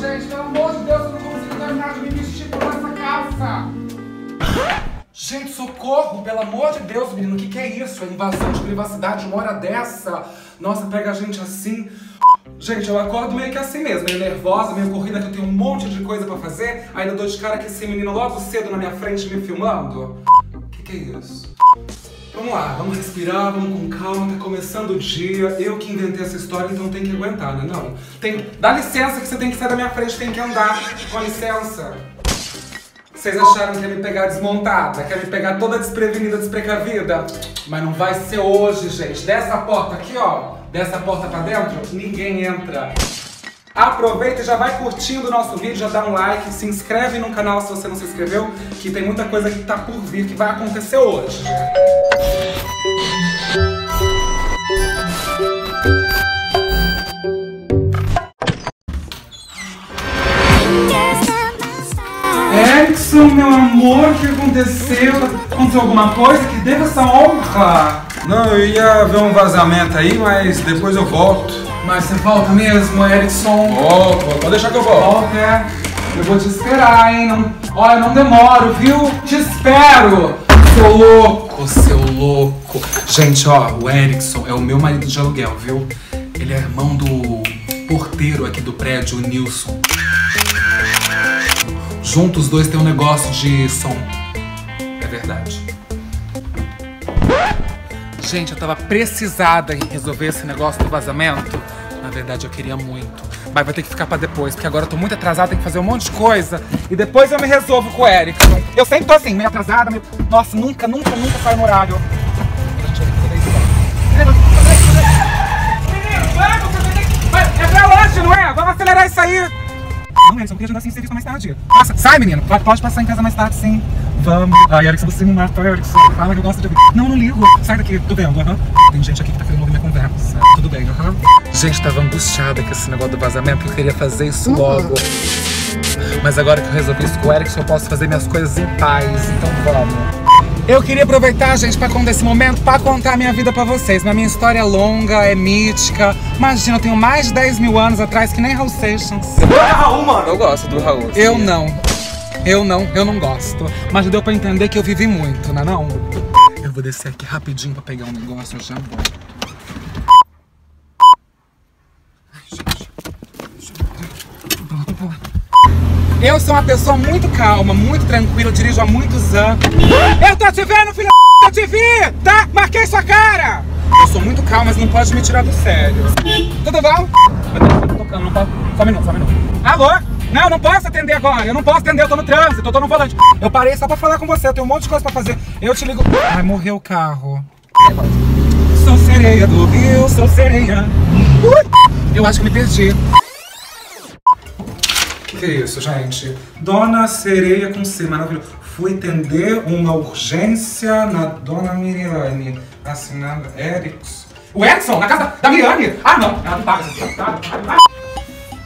gente. Pelo amor de Deus, eu não consigo terminar de me vestir por essa calça. Gente, socorro! Pelo amor de Deus, menino, o que é isso? É invasão de privacidade uma hora dessa? Nossa, pega a gente assim. Gente, eu acordo meio que assim mesmo, meio nervosa, meio corrida, que eu tenho um monte de coisa pra fazer. Ainda dou de cara que esse menino logo cedo na minha frente me filmando. O que é isso? Vamos lá, vamos respirar, vamos com calma, tá começando o dia. Eu que inventei essa história, então tem que aguentar, né? Não, tem... Dá licença que você tem que sair da minha frente, tem que andar. Com licença. Vocês acharam que ia me pegar desmontada, que ia me pegar toda desprevenida, desprecavida? Mas não vai ser hoje, gente. Dessa porta aqui, ó, dessa porta pra dentro, ninguém entra. Aproveita e já vai curtindo o nosso vídeo, já dá um like, se inscreve no canal se você não se inscreveu, que tem muita coisa que tá por vir, que vai acontecer hoje. Erickson, meu amor, o que aconteceu? Aconteceu alguma coisa que deve essa honra? Não, eu ia ver um vazamento aí, mas depois eu volto. Mas você volta mesmo, Erickson? Volto, pode deixar que eu volto. Volta, é. Eu vou te esperar, hein? Não... Olha, não demoro, viu? Te espero! Seu louco, seu louco. Gente, ó, o Erickson é o meu marido de aluguel, viu? Ele é irmão do porteiro aqui do prédio, o Nilson. Juntos, os dois têm um negócio de som. É verdade. Gente, eu tava precisada em resolver esse negócio do vazamento. Na verdade, eu queria muito. Mas vai ter que ficar pra depois, porque agora eu tô muito atrasada, tenho que fazer um monte de coisa. E depois eu me resolvo com o Erickson. Eu sempre tô assim, meio atrasada, meio... Nossa, nunca, nunca, nunca sai no horário. Menino, vamos! É pra longe, não é? Vamos acelerar isso aí! Não, Erickson, eu queria ajudar sem serviço mais tarde. Nossa, sai, menino! Pode passar em casa mais tarde, sim. Vamos. Ai, Erickson, você me mata, Erickson. Fala que eu gosto de... Não, não ligo. Sai daqui, tô vendo, aham. Tem gente aqui que tá querendo ouvir minha conversa. Tudo bem, aham. Gente, tava angustiada com esse negócio do vazamento, eu queria fazer isso logo. Mas agora que eu resolvi isso com o Erickson, eu posso fazer minhas coisas em paz, então vamos. Eu queria aproveitar, gente, pra contar esse momento, pra contar a minha vida pra vocês. Mas minha história é longa, é mítica. Imagina, eu tenho mais de 10 mil anos atrás, que nem Raul Seixas. Você é Raul, mano? Eu gosto do Raul. Eu não. Eu não gosto. Mas deu pra entender que eu vivi muito, né não? Eu vou descer aqui rapidinho pra pegar um negócio, eu já vou. Ai, gente. Vou lá. Eu sou uma pessoa muito calma, muito tranquila, dirijo há muitos anos. Eu tô te vendo, filha da... Eu te vi, tá? Marquei sua cara! Eu sou muito calma, mas não pode me tirar do sério. Tudo bom? Não posso... Só um minuto, só um minuto. Alô? Não, eu não posso atender agora, eu não posso atender, eu tô no trânsito, eu tô no volante. Eu parei só pra falar com você, eu tenho um monte de coisa pra fazer. Eu te ligo... Ai, morreu o carro. Sou sereia do rio, sou sereia. Eu acho que me perdi. Que isso, gente? Dona Sereia com C, maravilhoso. Fui atender uma urgência na Dona Miriane. Assinado Erickson. O Erickson, na casa da Miriane? Ah, não. Ela não paga.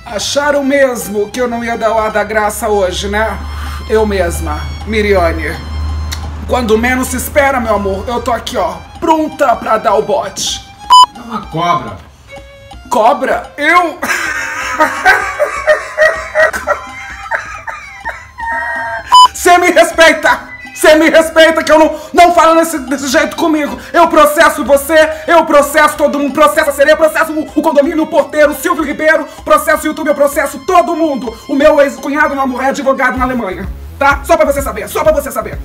Acharam mesmo que eu não ia dar o ar da graça hoje, né? Eu mesma, Miriane. Quando menos se espera, meu amor, eu tô aqui, ó, pronta pra dar o bote. É uma cobra. Cobra? Eu... Você me respeita! Você me respeita que eu não falo desse jeito comigo! Eu processo você, eu processo todo mundo, processo a sereia, processo o condomínio, o porteiro, o Silvio Ribeiro, processo o YouTube, eu processo todo mundo! O meu ex-cunhado, meu amor, é advogado na Alemanha, tá? Só pra você saber, só pra você saber!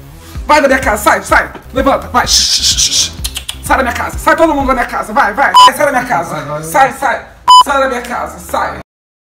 Vai da minha casa, sai, sai! Levanta, vai! Sai da minha casa, sai todo mundo da minha casa, vai, vai! Sai da minha casa, sai, sai! Sai da minha casa, sai!